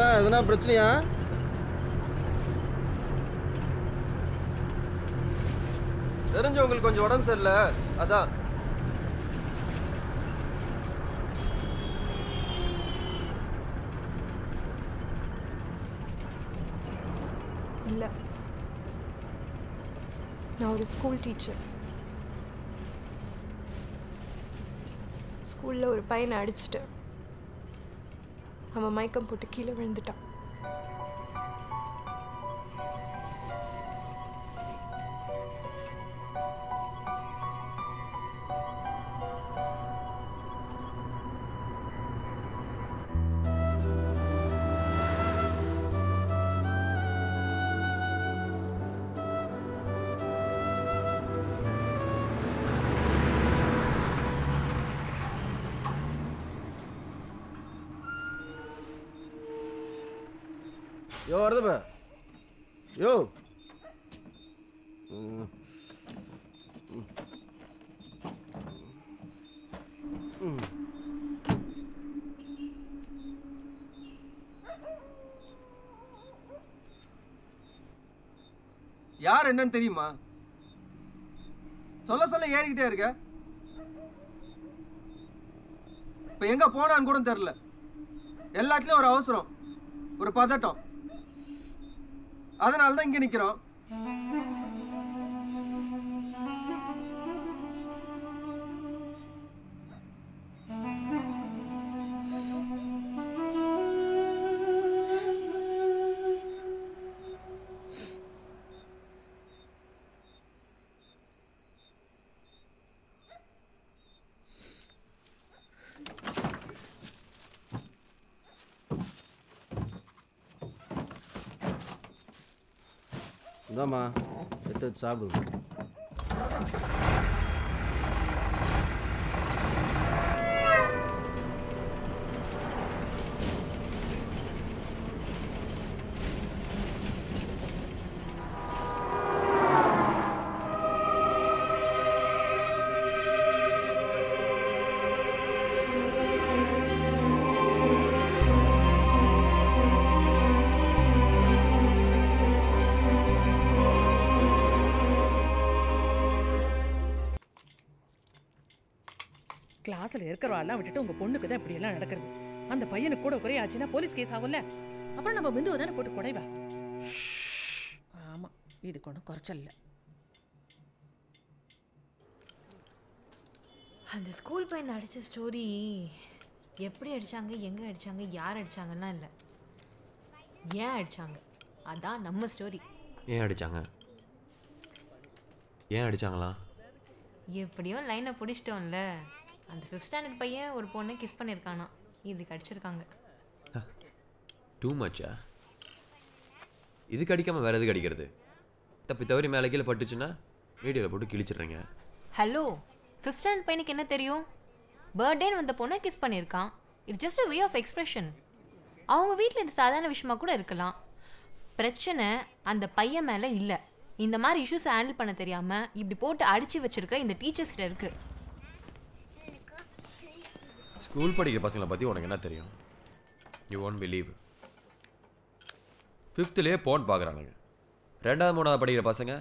என்ன எதுனா பிரச்சனையா தெரிஞ்சவங்களுக்கு கொஞ்சம் உடம்பு சரியில்லை அதான் இல்ல நான் ஒரு ஸ்கூல் டீச்சர் ஸ்கூல்ல ஒரு பையனை அடிச்சிட்டேன் அவன் மயக்கம் போட்டு கீழே விழுந்துட்டான் Yo, Ardaba. Yo. Yaar enna theriyuma? Solla yerikite iruka. Ipo enga ponaan koodum therilla. Ellathilum oru avasaram. Oru padatam. அதனால தான் இங்க நிக்கிறோம் Mama, itu sabun. அசல இருக்கறவால விட்டுட்டு உங்க பொண்ணுக்கு தான் இப்படி எல்லாம் நடக்குது அந்த பையனை கூட குறையாச்சினா போலீஸ் கேஸ் ஆகும்ல அப்புறம் நம்ம விந்துவ தான போட்டு குடைவா ஆமா இது கொண்டு குறச்சல்ல அந்த ஸ்கூல் பையன் அடிச்ச ஸ்டோரி எப்படி அடிச்சாங்க எங்க அடிச்சாங்க யார் அடிச்சாங்கலாம் இல்ல ஏன் அடிச்சாங்க அதான் நம்ம ஸ்டோரி ஏன் அடிச்சாங்களா எப்படியோ லைனை புடிச்சிட்டோம்ல அந்த 5th standard பையன் ஒரு பொண்ணை கிஸ் பண்ணிருக்கானா இதுக்கு அடிச்சிருக்காங்க too much இதுக்கு அடிக்காம வேற எதுக்கு அடிக்கிறது தப்பி தவறி மேல கீழ பட்டுச்சுனா வீடியோல போட்டு கிழிச்சிடுறீங்க ஹலோ 5th standard பையனுக்கு என்ன தெரியும் बर्थडेன வந்த பொண்ணை கிஸ் பண்ணிருக்கான் it's just a way of expression அவங்க வீட்ல இந்த சாதாரண விஷயமா கூட இருக்கலாம் பிரச்சனை அந்த பையன் மேல இல்ல இந்த மாதிரி इश्यूज ஹேண்டில் பண்ண தெரியாம இப்படி போட்டு அடிச்சி வச்சிருக்கிற இந்த டீச்சர்ஸ் கிட்ட இருக்கு School படிக்கிற பசங்கள பத்தி உங்களுக்கு என்ன தெரியும்? You won't believe. 5th லே போன் பாக்குறானுங்க. ரெண்டாவது மூணாவது படிக்கிற பசங்க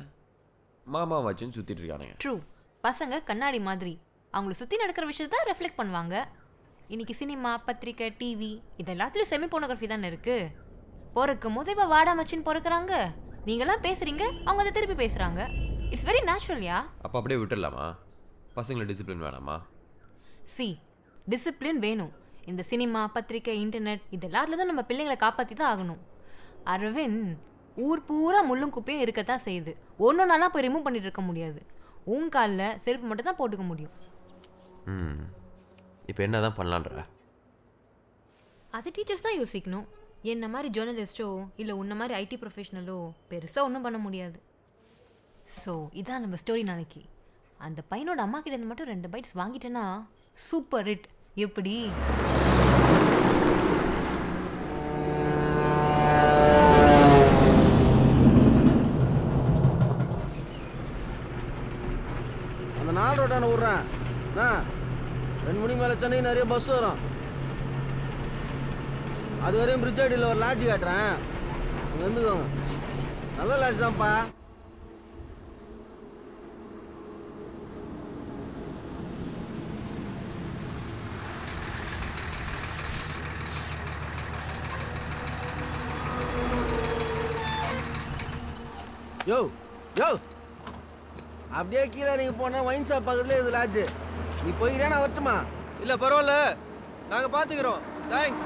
மாமா மச்சின் சுத்திட்டு இருக்கானுங்க. True. பசங்க கண்ணாடி மாதிரி. அவங்கள சுத்தி நடக்கிற விஷயத்தை ரிஃப்ளெக்ட் பண்ணுவாங்க. இன்னைக்கு சினிமா, பத்திரிக்கை, டிவி இதெல்லாத்துலயும் செமி போனோகிராஃபி தான் இருக்கு. போறக்கு முதவே வாடா மச்சின் போறக்குறாங்க. நீங்கலாம் பேசுறீங்க, அவங்க அத திருப்பி பேசுறாங்க. It's very natural யா. அப்ப அப்படியே விட்டுறலாமா? பசங்கள டிசிப்ளின் வேணாமா? See Discipline வேணும் இந்த சினிமா பத்திரிக்கை இன்டர்நெட் இதெல்லாத்துல நம்ம பிள்ளைகளை காப்பாத்தி தான் ஆகணும் அரவிந்த் ஊர் பூரா முள்ளும் குப்பையும் இருக்கத்தான் செய்யுது ஒன்னொன்னால போய் ரிமூவ் பண்ணிட்டு இருக்க முடியாது உன் கால்ல செருப்பு மட்டும் தான் போட்டுக்க முடியும் ம் இப்போ என்னதான் பண்ணலாம்ன்ற அது டீச்சர்ஸ் தான் யோசிக்கணும் என்ன மாதிரி ஜர்னலிஸ்டோ இல்ல உன்ன மாதிரி ஐடி ப்ரொபஷனலோ பெருசா ஒண்ணும் பண்ண முடியாது சோ இதான் நம்ம ஸ்டோரி நாளைக்கு அந்த பையனோட அம்மா கிட்ட இருந்து மட்டும் 2 பைட்ஸ் வாங்கிட்டேனா சூப்பர் ஹிட் எப்படி அந்த நாலு ரோட்டான ஊர்றேன் ரெண்டு மணி மேல சென்னை நிறைய பஸ் வரும் அது வரையும் bridge அடியில ஒரு லாட்ஜ் காட்றேன். அங்க வந்துங்க. நல்ல லாட்ஜ் தான்ப்பா. யோ யோ அப்படியே கீழே நீங்க போனா வைன் ஷாப் பக்கத்துல இது லாட்ஜ். நீ போயிரேனா வரட்டுமா? இல்ல பரவாயில்ல. நாங்க பாத்துக்கிறோம். தேங்க்ஸ்.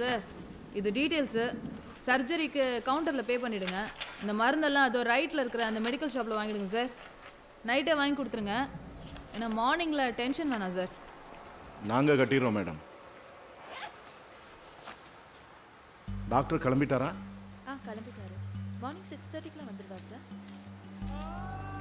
சார் இது டீட்டெயில்ஸு. சர்ஜரிக்கு கவுண்டரில் பே பண்ணிவிடுங்க. இந்த மருந்தெல்லாம் அதோ ரைட்டில் இருக்கிற அந்த மெடிக்கல் ஷாப்பில் வாங்கிடுங்க சார். நைட்டே வாங்கி கொடுத்துருங்க. ஏன்னா மார்னிங்கில் டென்ஷன் வேணாம் சார். நாங்கள் கட்டிடுறோம் மேடம். டாக்டர் கிளம்பிட்டாரா? ஆ கிளம்பிட்டாரு. மார்னிங் 6:30க்குலாம் வந்துடுவார் சார்.